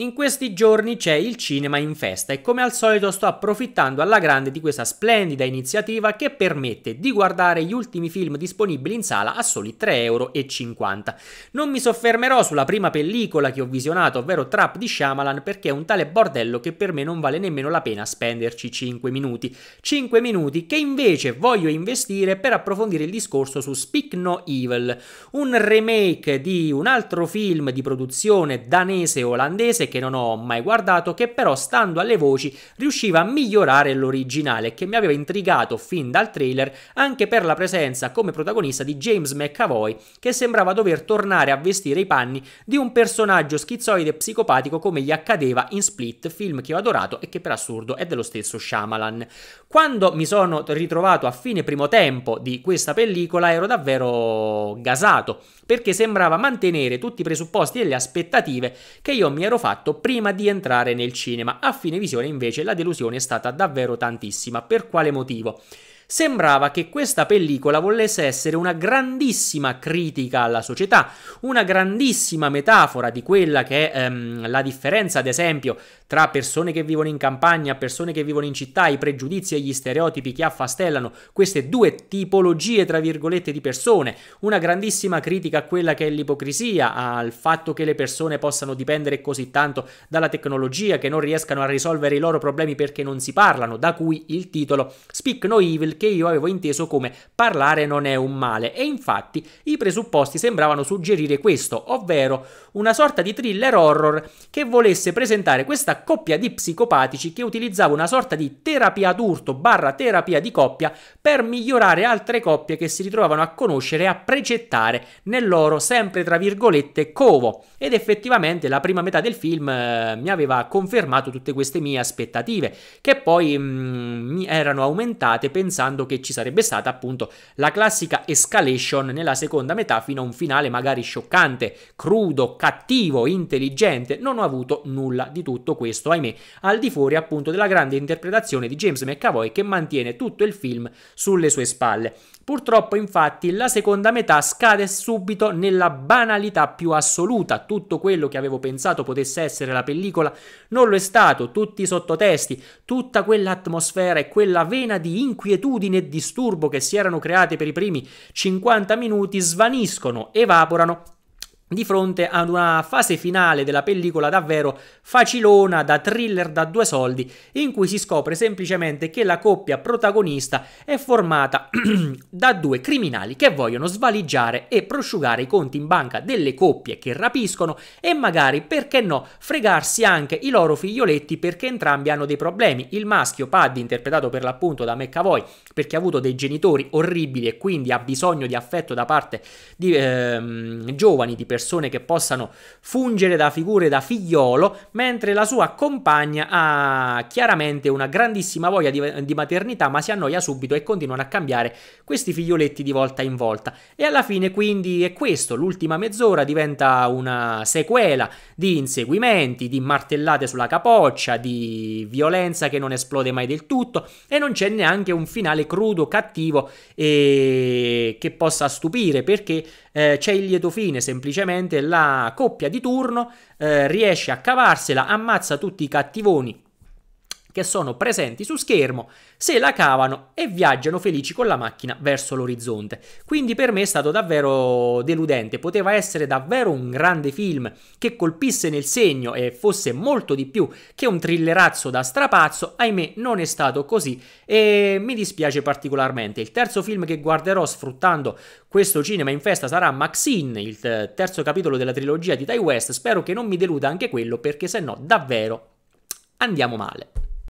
In questi giorni c'è il cinema in festa e come al solito sto approfittando alla grande di questa splendida iniziativa che permette di guardare gli ultimi film disponibili in sala a soli 3,50 euro. Non mi soffermerò sulla prima pellicola che ho visionato, ovvero Trap di Shyamalan, perché è un tale bordello che per me non vale nemmeno la pena spenderci 5 minuti. 5 minuti che invece voglio investire per approfondire il discorso su Speak No Evil, un remake di un altro film di produzione danese-olandese che non ho mai guardato, che però stando alle voci riusciva a migliorare l'originale, che mi aveva intrigato fin dal trailer anche per la presenza come protagonista di James McAvoy, che sembrava dover tornare a vestire i panni di un personaggio schizoide e psicopatico come gli accadeva in Split, film che ho adorato e che per assurdo è dello stesso Shyamalan. Quando mi sono ritrovato a fine primo tempo di questa pellicola ero davvero gasato, perché sembrava mantenere tutti i presupposti e le aspettative che io mi ero fatto prima di entrare nel cinema. A fine visione invece la delusione è stata davvero tantissima. Per quale motivo? Sembrava che questa pellicola volesse essere una grandissima critica alla società, una grandissima metafora di quella che è la differenza, ad esempio, tra persone che vivono in campagna, persone che vivono in città, i pregiudizi e gli stereotipi che affastellano queste due tipologie, tra virgolette, di persone, una grandissima critica a quella che è l'ipocrisia, al fatto che le persone possano dipendere così tanto dalla tecnologia che non riescano a risolvere i loro problemi perché non si parlano, da cui il titolo Speak No Evil, che io avevo inteso come parlare non è un male, e infatti i presupposti sembravano suggerire questo, ovvero una sorta di thriller horror che volesse presentare questa coppia di psicopatici che utilizzava una sorta di terapia d'urto / terapia di coppia per migliorare altre coppie che si ritrovavano a conoscere e a precettare nel loro, sempre tra virgolette, covo. Ed effettivamente la prima metà del film mi aveva confermato tutte queste mie aspettative, che poi mi erano aumentate pensando che ci sarebbe stata appunto la classica escalation nella seconda metà fino a un finale magari scioccante, crudo, cattivo, intelligente. Non ho avuto nulla di tutto questo, ahimè, al di fuori appunto della grande interpretazione di James McAvoy che mantiene tutto il film sulle sue spalle. Purtroppo infatti la seconda metà scade subito nella banalità più assoluta. Tutto quello che avevo pensato potesse essere la pellicola non lo è stato, tutti i sottotesti, tutta quell'atmosfera e quella vena di inquietudine e disturbo che si erano create per i primi 50 minuti svaniscono, evaporano di fronte ad una fase finale della pellicola davvero facilona, da thriller da 2 soldi, in cui si scopre semplicemente che la coppia protagonista è formata da 2 criminali che vogliono svaligiare e prosciugare i conti in banca delle coppie che rapiscono e magari, perché no, fregarsi anche i loro figlioletti, perché entrambi hanno dei problemi. Il maschio, Paddy, interpretato per l'appunto da McAvoy, perché ha avuto dei genitori orribili e quindi ha bisogno di affetto da parte di giovani, di persone che possano fungere da figure da figliolo, mentre la sua compagna ha chiaramente una grandissima voglia di maternità, ma si annoia subito e continuano a cambiare questi figlioletti di volta in volta. E alla fine quindi è questo, l'ultima mezz'ora diventa una sequela di inseguimenti, di martellate sulla capoccia, di violenza che non esplode mai del tutto, e non c'è neanche un finale crudo, cattivo e che possa stupire, perché c'è il lieto fine. Semplicemente la coppia di turno riesce a cavarsela, ammazza tutti i cattivoni che sono presenti su schermo, se la cavano e viaggiano felici con la macchina verso l'orizzonte. Quindi per me è stato davvero deludente. Poteva essere davvero un grande film che colpisse nel segno e fosse molto di più che un thrillerazzo da strapazzo. Ahimè non è stato così e mi dispiace particolarmente. Il terzo film che guarderò sfruttando questo cinema in festa sarà Maxine, il terzo capitolo della trilogia di Ty West. Spero che non mi deluda anche quello, perché se no davvero andiamo male.